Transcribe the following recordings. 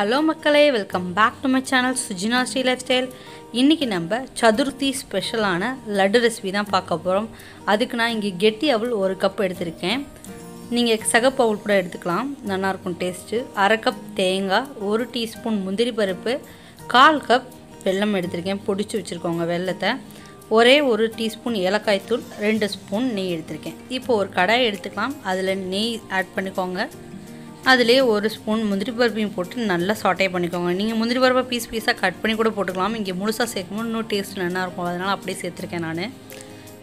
Hello மக்களே, welcome back to my channel Sujina's Lifestyle. இன்னைக்கு நம்ம சதுர்த்தி ஸ்பெஷலான லட்டு ரெசிபி தான் பார்க்க போறோம். அதுக்கு நான் இங்க கெட்டி அவல் 1 கப் எடுத்துர்க்கேன். நீங்க சகப்பு அவல் கூட எடுத்துக்கலாம். நல்லா இருக்கும் டேஸ்ட். 1/2 கப் தேங்காய், 1 டீஸ்பூன் முந்திரி பருப்பு, 1/4 கப் வெல்லம் எடுத்துர்க்கேன். பொடிச்சு வச்சிருக்கோங்க வெல்லத்தை. ஒரே 1 டீஸ்பூன் ஏலக்காய் தூள், 2 ஸ்பூன் நெய் எடுத்துர்க்கேன். இப்போ ஒரு கடாய் எடுத்துக்கலாம். அதுல நெய் ஆட் பண்ணிக்கோங்க. அதிலே 1 ஸ்பூன் முந்திரி பருப்பையும் போட்டு நல்லா சாட்டே பண்ணிக்கோங்க. நீங்க முந்திரி பருப்பை பீஸ் பீஸா கட் பண்ணி கூட போட்டுக்கலாம். இங்க முழுசா சேக்கும்போது இன்னும் டேஸ்ட் நல்லா இருக்கும். அதனால அப்படியே சேர்த்திருக்கேன் நான்.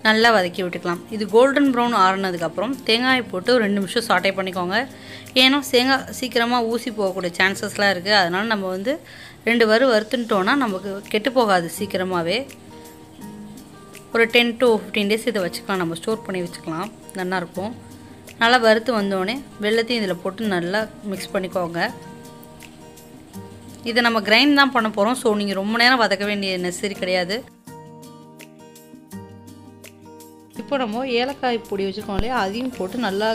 நல்லா வதக்கி விட்டுக்கலாம். இது கோல்டன் பிரவுன் ஆறனதுக்கு அப்புறம் தேங்காயை போட்டு 2 நிமிஷம் சாட்டே பண்ணிக்கோங்க. ஏன்னா தேங்காய் சீக்கிரமா ஊசி போக கூட சான்சஸ்லாம் இருக்கு. அதனால நம்ம வந்து 2 வறு வறுத்துட்டோம்னா நமக்கு கெட்டு போகாது சீக்கிரமாவே. ஒரு 10 to 15 days இத வச்சுக்கலாம். நம்ம ஸ்டோர் பண்ணி வச்சுக்கலாம். நல்லா இருக்கும். நல்லா வறுத்து வந்தோனே வெல்லத்தையும் இதல போட்டு நல்லா mix பண்ணிக்கோங்க. இத நம்ம கிரைண்ட் தான் பண்ண போறோம். சோ நீங்க ரொம்ப நேரம் வதக்க வேண்டிய necessary கிடையாது. இப்போ நம்ம ஏலக்காய் பொடி வச்சிருக்கோம்ல, அதையும் போட்டு நல்லா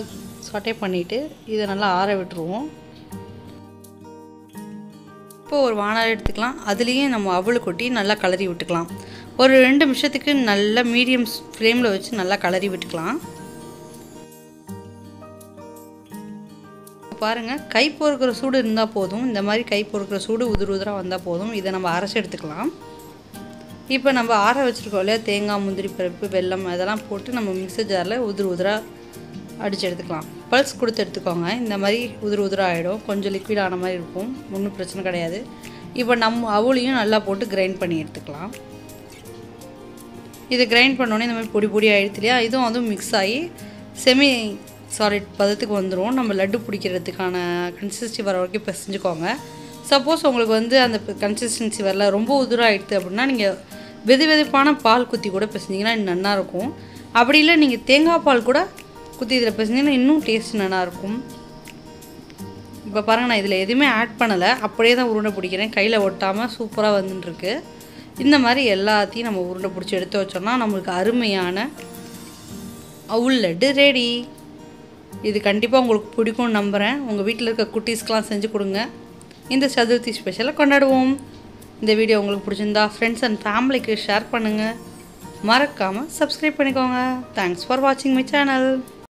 சாட்டே பண்ணிட்டு இத நல்லா ஆற விட்டுருவோம். இப்போ ஒரு வாணலி எடுத்துக்கலாம். அதுலயே நம்ம அவல் கொட்டி நல்லா கலரி விட்டுக்கலாம். ஒரு 2 நிமிஷத்துக்கு நல்லா மீடியம் ஃப்ளேம்ல வச்சு நல்லா கலரி விட்டுக்கலாம். பாருங்க, கை பொறுக்குற சூடு இருந்தா போதும். இந்த மாதிரி கை பொறுக்குற சூடு உதிரா வந்தா போதும். இத நம்ம அரைச்சு எடுத்துக்கலாம். இப்போ நம்ம ஆற வச்சிருக்கோம்ல தேங்காய், முந்திரி பருப்பு, வெல்லம் அதெல்லாம் போட்டு நம்ம மிக்ஸர் ஜார்ல உதிரா அடிச்சு எடுத்துக்கலாம். பல்ஸ் கொடுத்து எடுத்துக்கோங்க. இந்த மாதிரி உதிரா ஆயிடும். கொஞ்சம் லிக்விட் ஆன மாதிரி இருக்கும். ஒண்ணும் பிரச்சனை கிடையாது. இப்போ நம்ம அவளையும் நல்லா போட்டு கிரைண்ட் பண்ணி எடுத்துக்கலாம். இத கிரைண்ட் பண்ணோனே இந்த மாதிரி பொடி பொடியா ஆயிடுதுலையா, இதுவும் அதுவும் மிக்ஸ் ஆகி செமி சாலிட் பதத்துக்கு வந்துரும். நம்ம லட்டு பிடிக்கிறதுக்கான கன்சிஸ்டன்சி வர வரைக்கும் பிசைஞ்சுக்கோங்க. சப்போஸ் உங்களுக்கு வந்து அந்த கன்சிஸ்டன்சி வரல, ரொம்ப உதிராயிடுது அப்படின்னா நீங்க வெதுவெதுப்பான பால் குத்தி கூட பிசைஞ்சிங்கன்னா நல்லா இருக்கும். அப்படி இல்லை நீங்க தேங்காய் பால் கூட குத்தி இதில் பிசைஞ்சிங்கன்னா இன்னும் டேஸ்ட் நல்லா இருக்கும். இப்போ பாருங்க, நான் இதில் எதுவுமே ஆட் பண்ணலை. அப்படியே தான் உருண்டை பிடிக்கிறேன். கையில் ஒட்டாமல் சூப்பராக வந்துட்டுருக்கு. இந்த மாதிரி எல்லாத்தையும் நம்ம உருண்டை பிடிச்சி எடுத்து வச்சோம்னா நம்மளுக்கு அருமையான அவல் லட்டு ரெடி. இது கண்டிப்பாக உங்களுக்கு பிடிக்கும்னு நம்புகிறேன். உங்கள் வீட்டில் இருக்க குட்டீஸ்க்கெலாம் செஞ்சு கொடுங்க. இந்த சதுர்த்தி ஸ்பெஷலை கொண்டாடுவோம். இந்த வீடியோ உங்களுக்கு பிடிச்சிருந்தா ஃப்ரெண்ட்ஸ் அண்ட் ஃபேமிலிக்கு ஷேர் பண்ணுங்கள். மறக்காமல் சப்ஸ்கிரைப் பண்ணிக்கோங்க. தேங்க்ஸ் ஃபார் வாட்சிங் மை சேனல்.